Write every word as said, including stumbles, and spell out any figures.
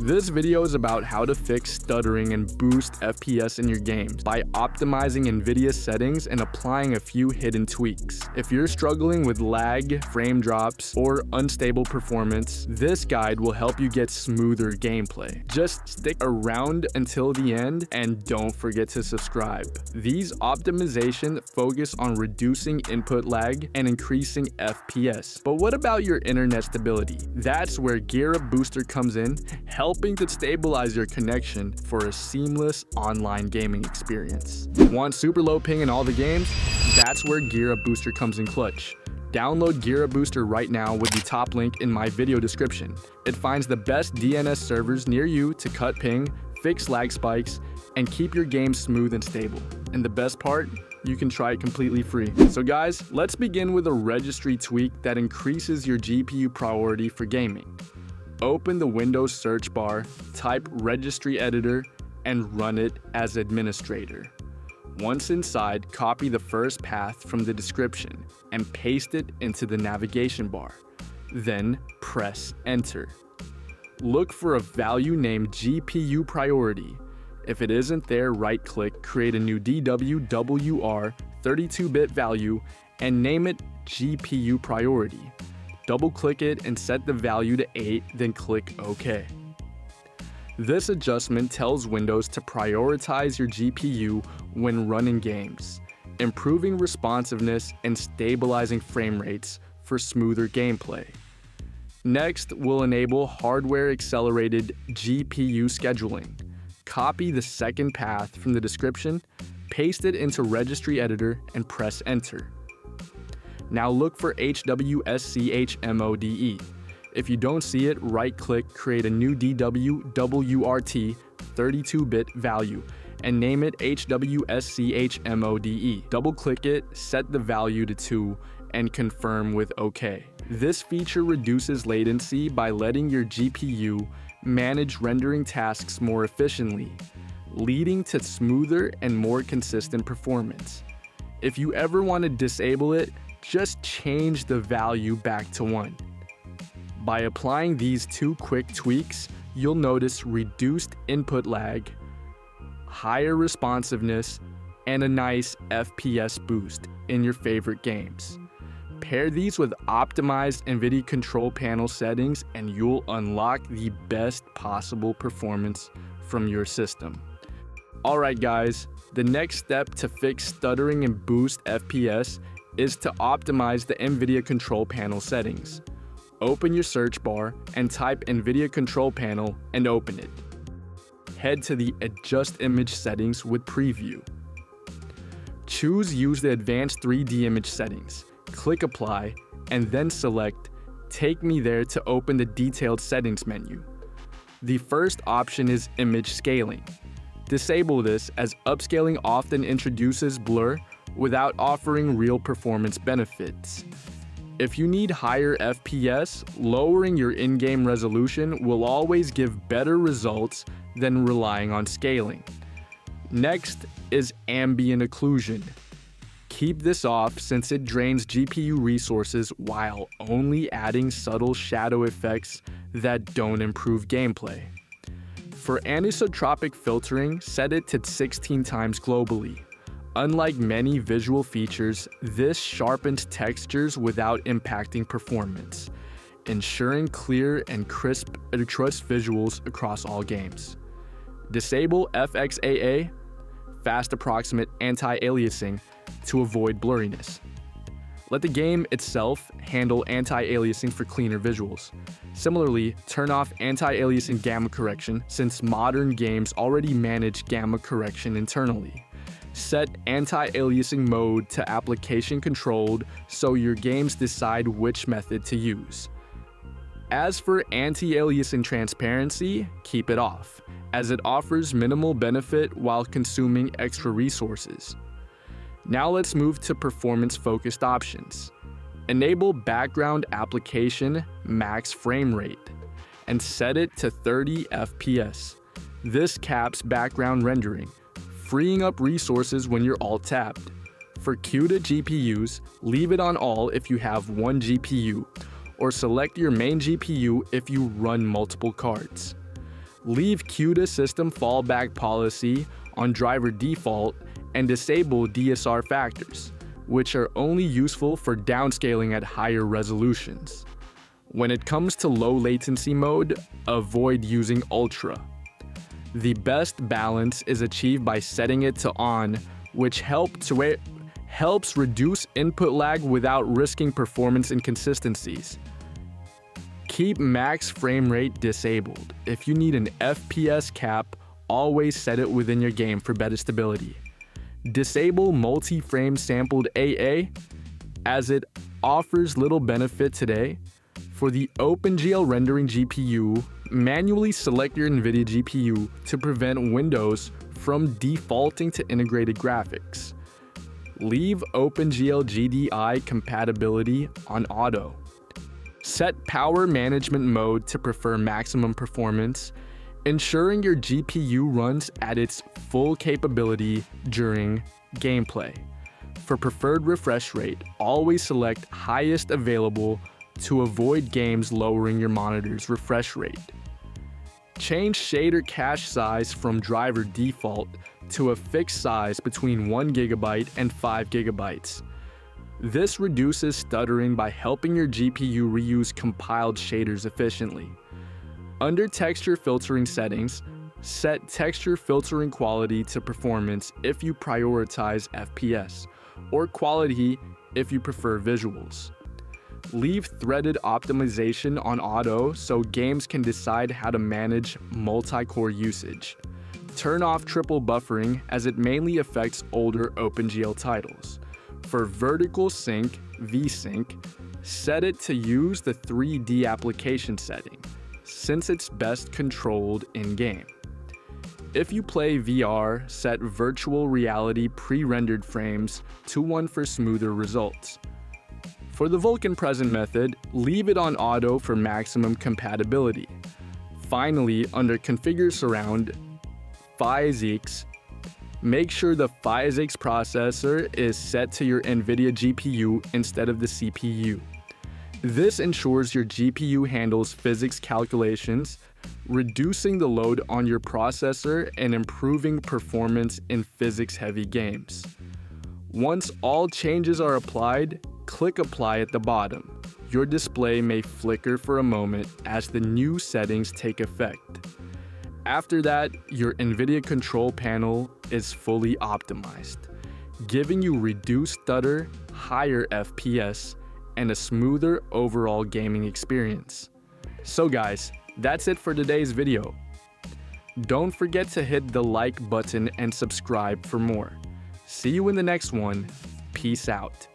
This video is about how to fix stuttering and boost F P S in your games by optimizing NVIDIA settings and applying a few hidden tweaks. If you're struggling with lag, frame drops, or unstable performance, this guide will help you get smoother gameplay. Just stick around until the end and don't forget to subscribe. These optimizations focus on reducing input lag and increasing F P S. But what about your internet stability? That's where GearUp Booster comes in, helping helping to stabilize your connection for a seamless online gaming experience. Want super low ping in all the games? That's where GearUp Booster comes in clutch. Download GearUp Booster right now with the top link in my video description. It finds the best D N S servers near you to cut ping, fix lag spikes, and keep your game smooth and stable. And the best part? You can try it completely free. So guys, let's begin with a registry tweak that increases your G P U priority for gaming. Open the Windows search bar, type Registry Editor, and run it as administrator. Once inside, copy the first path from the description and paste it into the navigation bar. Then press Enter. Look for a value named G P U Priority. If it isn't there, right-click, create a new D W W R thirty-two bit value, and name it G P U Priority. Double-click it and set the value to eight, then click OK. This adjustment tells Windows to prioritize your G P U when running games, improving responsiveness and stabilizing frame rates for smoother gameplay. Next, we'll enable hardware-accelerated G P U scheduling. Copy the second path from the description, paste it into Registry Editor, and press Enter. Now look for H W S C H M O D E. If you don't see it, right-click, create a new D W W R T thirty-two bit value, and name it H W S C H M O D E. Double-click it, set the value to two, and confirm with OK. This feature reduces latency by letting your G P U manage rendering tasks more efficiently, leading to smoother and more consistent performance. If you ever want to disable it, just change the value back to one. By applying these two quick tweaks, you'll notice reduced input lag, higher responsiveness, and a nice F P S boost in your favorite games. Pair these with optimized NVIDIA Control Panel settings and you'll unlock the best possible performance from your system. Alright guys, the next step to fix stuttering and boost F P S is to optimize the NVIDIA Control Panel settings. Open your search bar and type NVIDIA Control Panel and open it. Head to the Adjust Image Settings with Preview. Choose Use the Advanced three D Image Settings, click Apply, and then select Take Me There to open the Detailed Settings menu. The first option is Image Scaling. Disable this as upscaling often introduces blur without offering real performance benefits. If you need higher F P S, lowering your in-game resolution will always give better results than relying on scaling. Next is ambient occlusion. Keep this off since it drains G P U resources while only adding subtle shadow effects that don't improve gameplay. For anisotropic filtering, set it to sixteen times globally. Unlike many visual features, this sharpens textures without impacting performance, ensuring clear and crisp visuals across all games. Disable F X A A, fast approximate anti-aliasing, to avoid blurriness. Let the game itself handle anti-aliasing for cleaner visuals. Similarly, turn off anti-aliasing gamma correction since modern games already manage gamma correction internally. Set anti-aliasing mode to application controlled so your games decide which method to use. As for anti-aliasing transparency, keep it off, as it offers minimal benefit while consuming extra resources. Now let's move to performance-focused options. Enable background application max frame rate and set it to thirty F P S. This caps background rendering, freeing up resources when you're all tapped. For CUDA G P Us, leave it on all if you have one G P U, or select your main G P U if you run multiple cards. leave CUDA system fallback policy on driver default, and disable D S R factors, which are only useful for downscaling at higher resolutions. When it comes to low latency mode, avoid using Ultra. The best balance is achieved by setting it to on, which help to it helps reduce input lag without risking performance inconsistencies. Keep max frame rate disabled. If you need an F P S cap, always set it within your game for better stability. Disable multi-frame sampled A A, as it offers little benefit today. For the OpenGL rendering G P U, manually select your NVIDIA G P U to prevent Windows from defaulting to integrated graphics. Leave OpenGL G D I compatibility on auto. Set power management mode to prefer maximum performance, ensuring your G P U runs at its full capability during gameplay. For preferred refresh rate, always select highest available to avoid games lowering your monitor's refresh rate. Change shader cache size from driver default to a fixed size between one gigabyte and five gigabytes. This reduces stuttering by helping your G P U reuse compiled shaders efficiently. Under texture filtering settings, set texture filtering quality to performance if you prioritize F P S, or quality if you prefer visuals. Leave threaded optimization on auto so games can decide how to manage multi-core usage. Turn off triple buffering as it mainly affects older OpenGL titles. For vertical sync, VSync, set it to use the three D application setting, since it's best controlled in-game. If you play V R, set virtual reality pre-rendered frames to one for smoother results. For the Vulkan present method, leave it on auto for maximum compatibility. Finally, under configure surround, Physix, make sure the Physix processor is set to your NVIDIA G P U instead of the C P U. This ensures your G P U handles physics calculations, reducing the load on your processor and improving performance in physics-heavy games. Once all changes are applied, click Apply at the bottom. Your display may flicker for a moment as the new settings take effect. After that, your NVIDIA Control Panel is fully optimized, giving you reduced stutter, higher F P S, and a smoother overall gaming experience. So guys, that's it for today's video. Don't forget to hit the like button and subscribe for more. See you in the next one. Peace out.